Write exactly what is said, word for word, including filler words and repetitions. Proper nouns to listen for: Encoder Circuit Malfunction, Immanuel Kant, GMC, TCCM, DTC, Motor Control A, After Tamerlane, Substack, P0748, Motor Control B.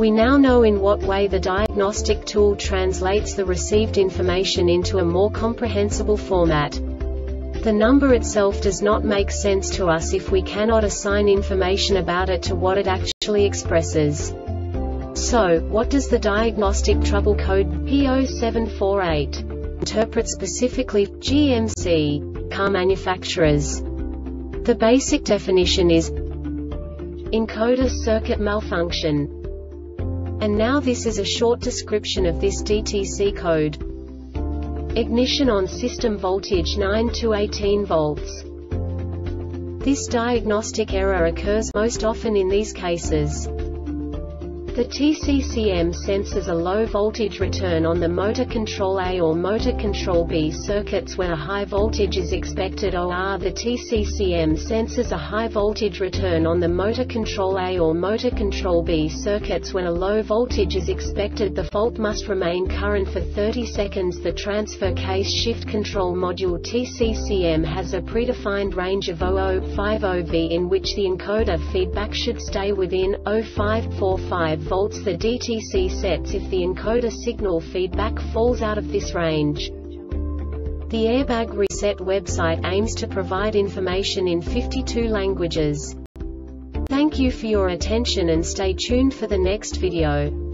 We now know in what way the diagnostic tool translates the received information into a more comprehensible format. The number itself does not make sense to us if we cannot assign information about it to what it actually expresses. So, what does the diagnostic trouble code P zero seven four eight interpret specifically for G M C car manufacturers? The basic definition is encoder circuit malfunction. And now this is a short description of this D T C code. Ignition on, system voltage nine to eighteen volts. This diagnostic error occurs most often in these cases. The T C C M senses a low voltage return on the motor control A or motor control B circuits when a high voltage is expected. Or the T C C M senses a high voltage return on the motor control A or motor control B circuits when a low voltage is expected. The fault must remain current for thirty seconds. The transfer case shift control module T C C M has a predefined range of zero zero five zero volts in which the encoder feedback should stay within zero five four five volts. The D T C sets if the encoder signal feedback falls out of this range. The Airbag Reset website aims to provide information in fifty-two languages. Thank you for your attention and stay tuned for the next video.